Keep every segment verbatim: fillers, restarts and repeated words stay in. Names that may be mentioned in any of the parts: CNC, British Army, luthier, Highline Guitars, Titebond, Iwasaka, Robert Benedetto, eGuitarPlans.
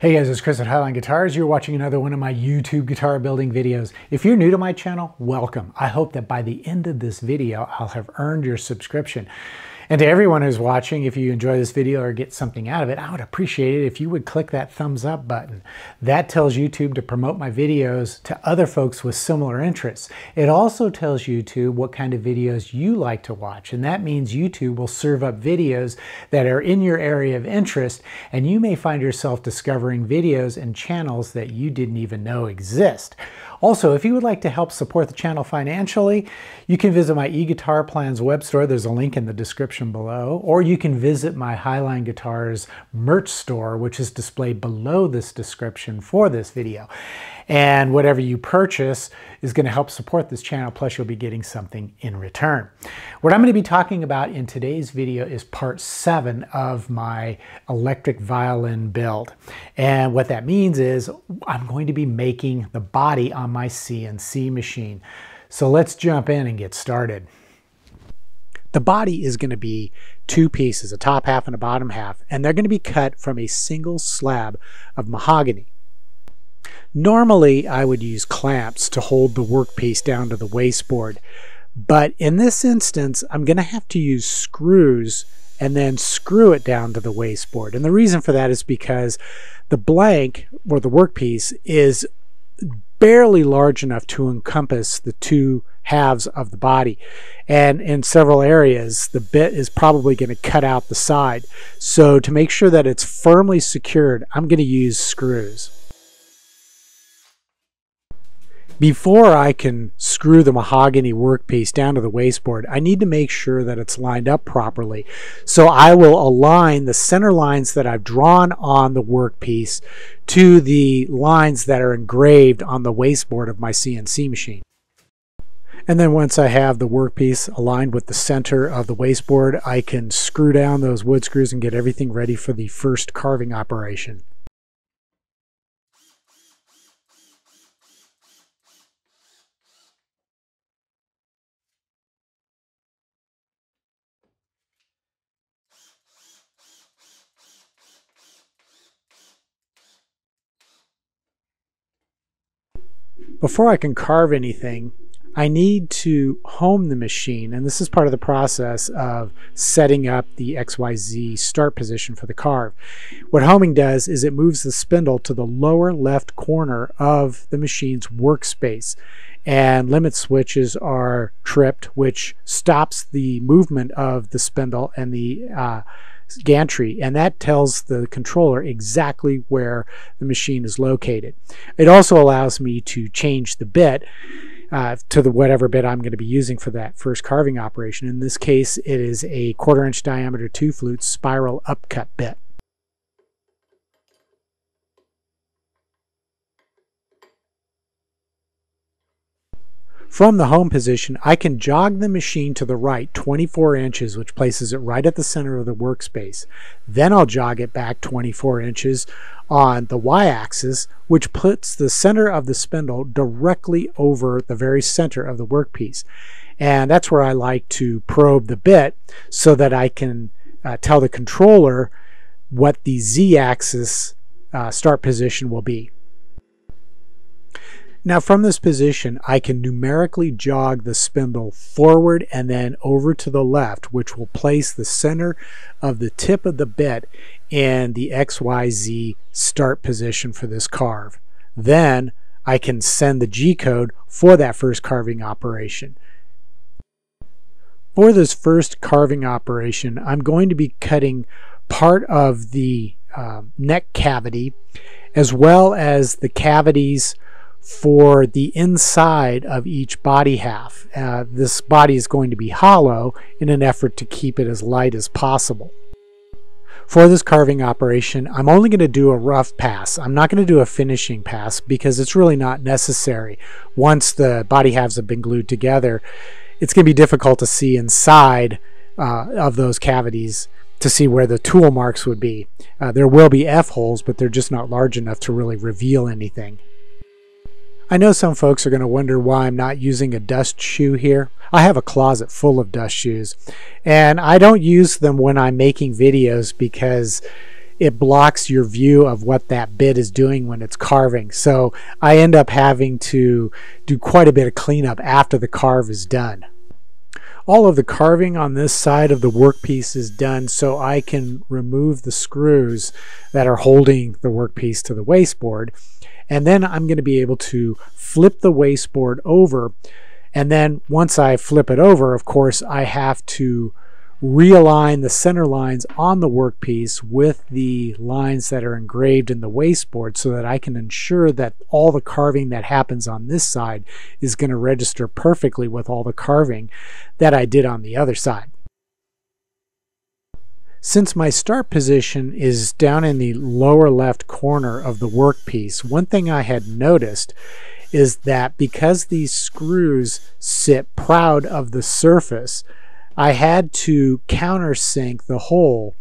Hey guys, it's Chris at Highline Guitars. You're watching another one of my YouTube guitar building videos. If you're new to my channel, welcome. I hope that by the end of this video, I'll have earned your subscription. And to everyone who's watching, if you enjoy this video or get something out of it, I would appreciate it if you would click that thumbs up button. That tells YouTube to promote my videos to other folks with similar interests. It also tells YouTube what kind of videos you like to watch, and that means YouTube will serve up videos that are in your area of interest, and you may find yourself discovering videos and channels that you didn't even know exist. Also, if you would like to help support the channel financially, you can visit my eGuitarPlans web store. There's a link in the description below. Or you can visit my Highline Guitars merch store, which is displayed below this description for this video. And whatever you purchase is going to help support this channel, plus you'll be getting something in return. What I'm going to be talking about in today's video is part seven of my electric violin build. And what that means is I'm going to be making the body on my C N C machine. So let's jump in and get started. The body is going to be two pieces, a top half and a bottom half, and they're going to be cut from a single slab of mahogany. Normally, I would use clamps to hold the workpiece down to the wasteboard, but in this instance, I'm going to have to use screws and then screw it down to the wasteboard. And the reason for that is because the blank, or the workpiece, is barely large enough to encompass the two halves of the body, and in several areas the bit is probably going to cut out the side. So to make sure that it's firmly secured, I'm going to use screws. Before I can screw the mahogany workpiece down to the wasteboard, I need to make sure that it's lined up properly. So I will align the center lines that I've drawn on the workpiece to the lines that are engraved on the wasteboard of my C N C machine. And then once I have the workpiece aligned with the center of the wasteboard, I can screw down those wood screws and get everything ready for the first carving operation. Before I can carve anything, I need to home the machine, and this is part of the process of setting up the X Y Z start position for the carve. What homing does is it moves the spindle to the lower left corner of the machine's workspace, and limit switches are tripped, which stops the movement of the spindle and the uh, gantry, and that tells the controller exactly where the machine is located. It also allows me to change the bit uh, to the whatever bit I'm going to be using for that first carving operation. In this case, it is a quarter inch diameter two flute spiral upcut bit. From the home position, I can jog the machine to the right twenty-four inches, which places it right at the center of the workspace. Then I'll jog it back twenty-four inches on the y-axis, which puts the center of the spindle directly over the very center of the workpiece. And that's where I like to probe the bit so that I can uh, tell the controller what the z-axis uh, start position will be. Now from this position, I can numerically jog the spindle forward and then over to the left, which will place the center of the tip of the bit in the X Y Z start position for this carve. Then I can send the G-code for that first carving operation. For this first carving operation, I'm going to be cutting part of the uh, neck cavity, as well as the cavities for the inside of each body half. Uh, this body is going to be hollow in an effort to keep it as light as possible. For this carving operation, I'm only going to do a rough pass. I'm not going to do a finishing pass because it's really not necessary. Once the body halves have been glued together, it's going to be difficult to see inside uh, of those cavities to see where the tool marks would be. Uh, there will be F-holes, but they're just not large enough to really reveal anything. I know some folks are going to wonder why I'm not using a dust shoe here. I have a closet full of dust shoes, and I don't use them when I'm making videos because it blocks your view of what that bit is doing when it's carving. So I end up having to do quite a bit of cleanup after the carve is done. All of the carving on this side of the workpiece is done, so I can remove the screws that are holding the workpiece to the wasteboard. And then I'm going to be able to flip the wasteboard over. And then once I flip it over, of course, I have to realign the center lines on the workpiece with the lines that are engraved in the wasteboard so that I can ensure that all the carving that happens on this side is going to register perfectly with all the carving that I did on the other side. Since my start position is down in the lower left corner of the workpiece, one thing I had noticed is that because these screws sit proud of the surface, I had to countersink the hole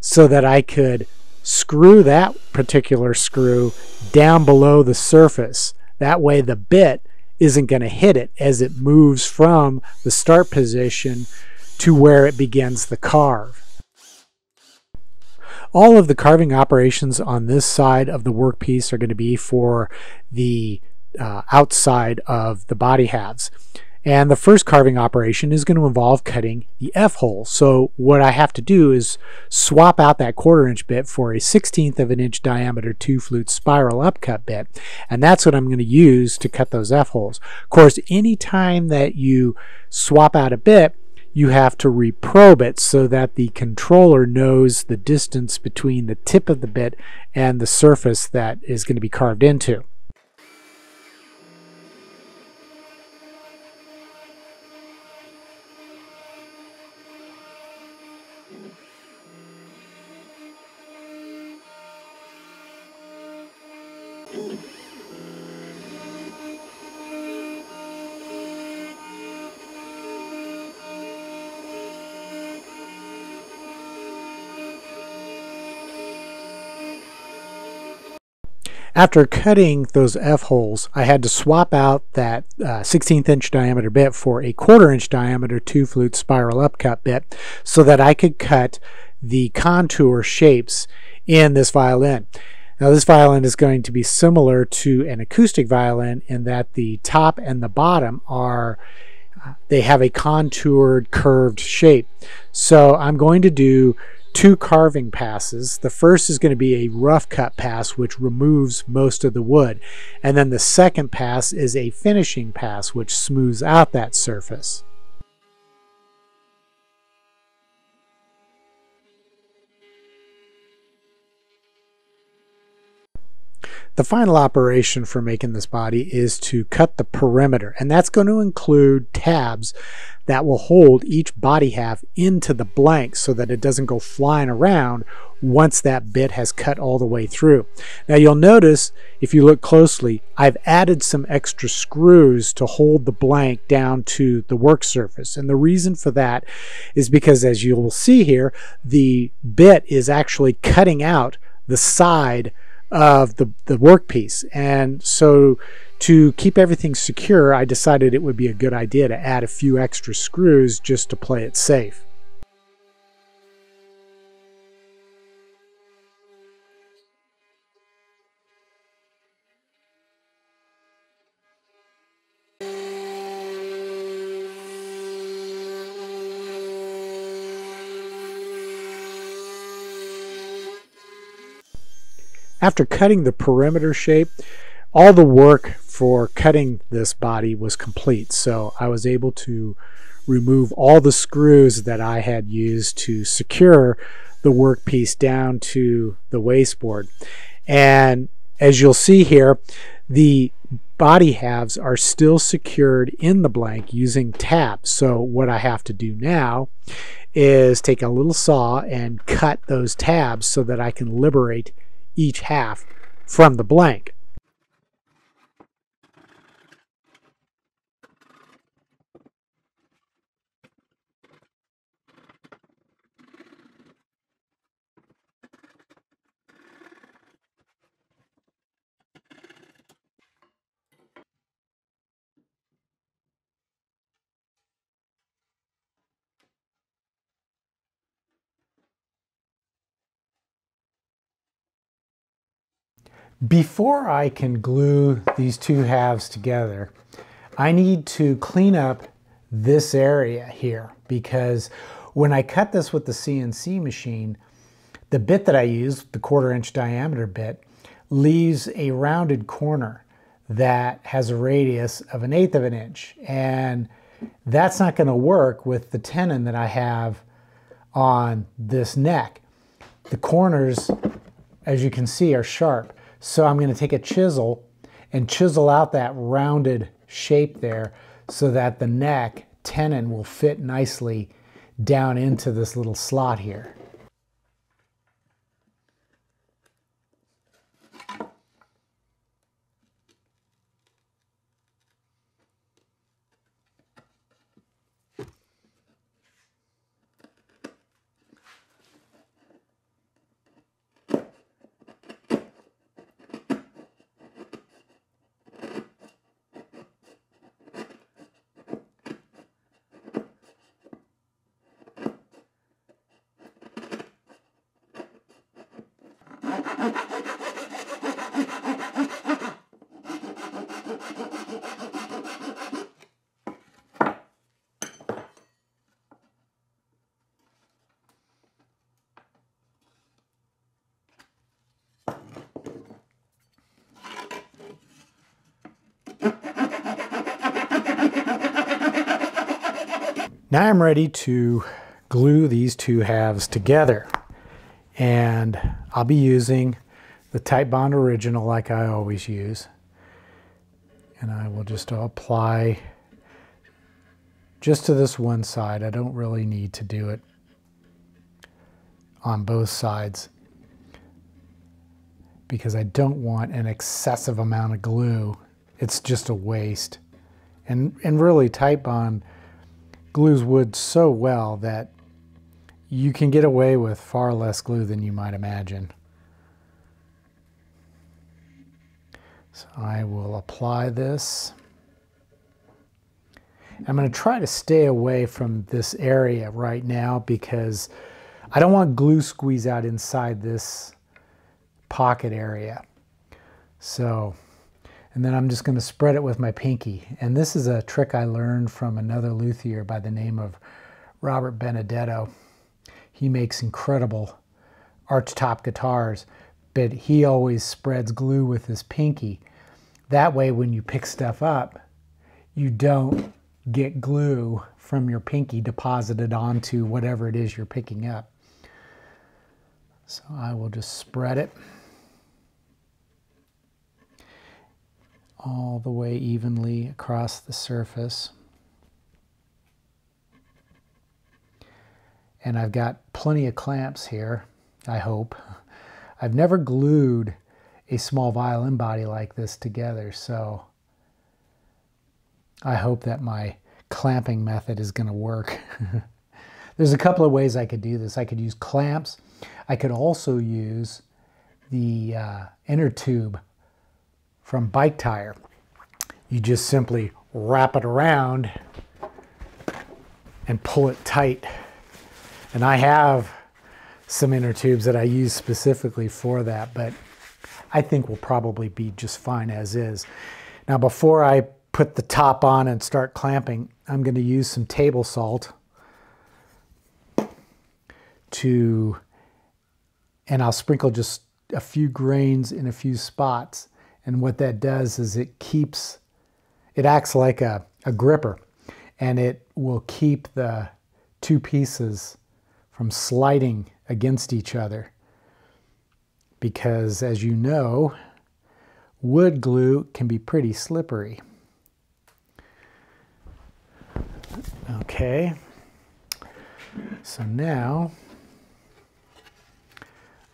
so that I could screw that particular screw down below the surface. That way the bit isn't going to hit it as it moves from the start position to where it begins the carve. All of the carving operations on this side of the workpiece are going to be for the uh, outside of the body halves. And the first carving operation is going to involve cutting the F-hole. So what I have to do is swap out that quarter inch bit for a sixteenth of an inch diameter two flute spiral upcut bit. And that's what I'm going to use to cut those F-holes. Of course, any time that you swap out a bit, you have to reprobe it so that the controller knows the distance between the tip of the bit and the surface that is going to be carved into. After cutting those F-holes, I had to swap out that uh, sixteenth inch diameter bit for a quarter inch diameter two flute spiral upcut bit so that I could cut the contour shapes in this violin. Now this violin is going to be similar to an acoustic violin in that the top and the bottom are, uh, they have a contoured curved shape. So I'm going to do two carving passes. The first is going to be a rough cut pass, which removes most of the wood. And then the second pass is a finishing pass, which smooths out that surface. The final operation for making this body is to cut the perimeter, and that's going to include tabs that will hold each body half into the blank so that it doesn't go flying around once that bit has cut all the way through. Now you'll notice, if you look closely, I've added some extra screws to hold the blank down to the work surface. And the reason for that is because, as you'll see here, the bit is actually cutting out the side of the, the workpiece. And so to keep everything secure, I decided it would be a good idea to add a few extra screws just to play it safe. After cutting the perimeter shape, all the work for cutting this body was complete. So I was able to remove all the screws that I had used to secure the workpiece down to the wasteboard. And as you'll see here, the body halves are still secured in the blank using tabs. So what I have to do now is take a little saw and cut those tabs so that I can liberate each half from the blank. Before I can glue these two halves together, I need to clean up this area here, because when I cut this with the C N C machine, the bit that I used, the quarter inch diameter bit, leaves a rounded corner that has a radius of an eighth of an inch. And that's not going to work with the tenon that I have on this neck. The corners, as you can see, are sharp. So I'm going to take a chisel and chisel out that rounded shape there so that the neck tenon will fit nicely down into this little slot here. Now I'm ready to glue these two halves together, and I'll be using the Titebond original like I always use, and I will just apply just to this one side. I don't really need to do it on both sides because I don't want an excessive amount of glue. It's just a waste. And, and really, Titebond glues wood so well that you can get away with far less glue than you might imagine. So I will apply this. I'm going to try to stay away from this area right now because I don't want glue squeeze out inside this pocket area. So, and then I'm just going to spread it with my pinky. And this is a trick I learned from another luthier by the name of Robert Benedetto. He makes incredible archtop guitars, but he always spreads glue with his pinky. That way, when you pick stuff up, you don't get glue from your pinky deposited onto whatever it is you're picking up. So I will just spread it all the way evenly across the surface. And I've got plenty of clamps here, I hope. I've never glued a small violin body like this together, so I hope that my clamping method is going to work. There's a couple of ways I could do this. I could use clamps. I could also use the uh, inner tube from Bike Tire. You just simply wrap it around and pull it tight. And I have some inner tubes that I use specifically for that, but I think will probably be just fine as is. Now, before I put the top on and start clamping, I'm going to use some table salt to, and I'll sprinkle just a few grains in a few spots. And what that does is it keeps, it acts like a, a gripper, and it will keep the two pieces from sliding against each other. Because, as you know, wood glue can be pretty slippery. Okay, so now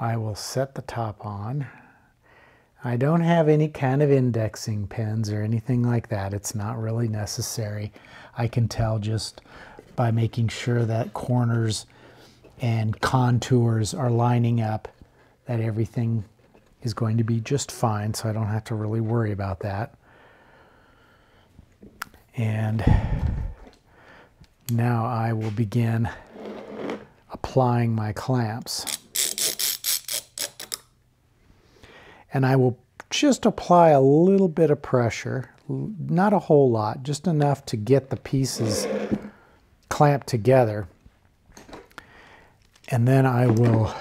I will set the top on. I don't have any kind of indexing pins or anything like that. It's not really necessary. I can tell just by making sure that corners and contours are lining up that everything is going to be just fine, so I don't have to really worry about that. And now I will begin applying my clamps. And I will just apply a little bit of pressure, not a whole lot, just enough to get the pieces clamped together. And then I will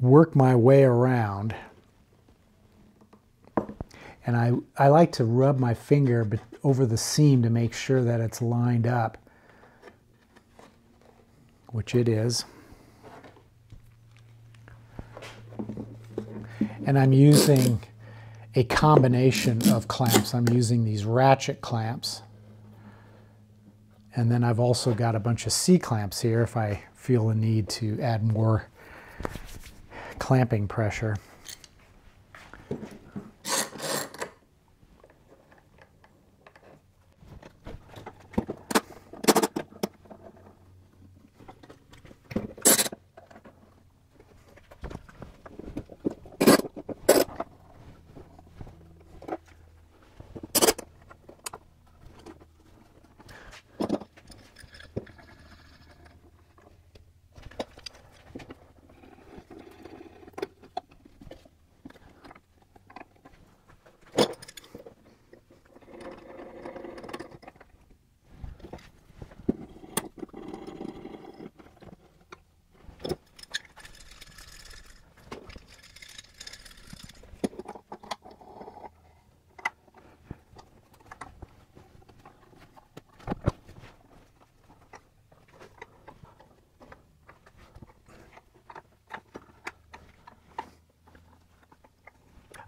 work my way around. And I, I like to rub my finger over the seam to make sure that it's lined up, which it is. And I'm using a combination of clamps. I'm using these ratchet clamps. And then I've also got a bunch of C-clamps here if I feel the need to add more clamping pressure.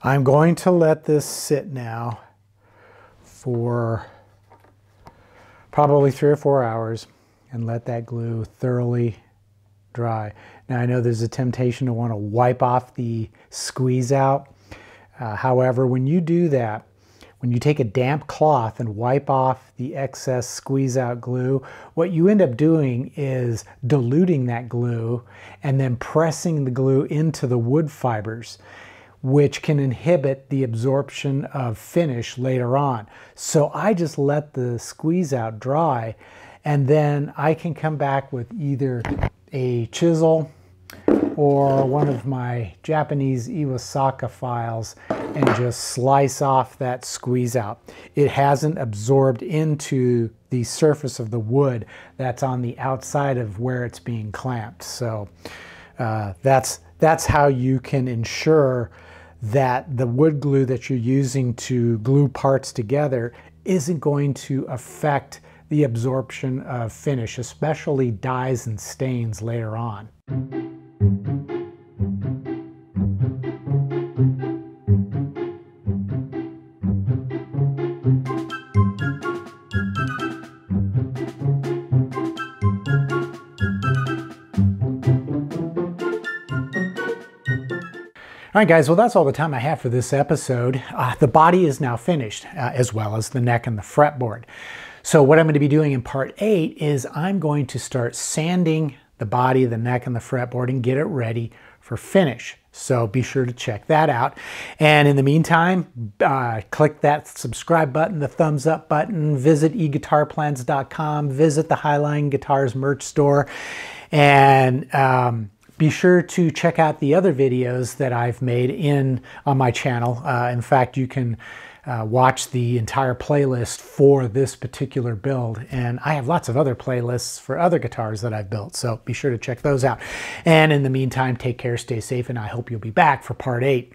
I'm going to let this sit now for probably three or four hours and let that glue thoroughly dry. Now I know there's a temptation to want to wipe off the squeeze out. Uh, however, when you do that, when you take a damp cloth and wipe off the excess squeeze out glue, what you end up doing is diluting that glue and then pressing the glue into the wood fibers, which can inhibit the absorption of finish later on. So I just let the squeeze out dry, and then I can come back with either a chisel or one of my Japanese Iwasaka files and just slice off that squeeze out. It hasn't absorbed into the surface of the wood that's on the outside of where it's being clamped. So uh, that's, that's how you can ensure that the wood glue that you're using to glue parts together isn't going to affect the absorption of finish, especially dyes and stains later on. All right, guys, well, that's all the time I have for this episode. Uh, the body is now finished, uh, as well as the neck and the fretboard. So what I'm going to be doing in part eight is I'm going to start sanding the body, the neck, and the fretboard and get it ready for finish. So be sure to check that out. And in the meantime, uh, click that subscribe button, the thumbs up button, visit e guitar plans dot com, visit the Highline Guitars merch store, and um, be sure to check out the other videos that I've made in on my channel. Uh, in fact, you can uh, watch the entire playlist for this particular build. And I have lots of other playlists for other guitars that I've built, so be sure to check those out. And in the meantime, take care, stay safe, and I hope you'll be back for part eight.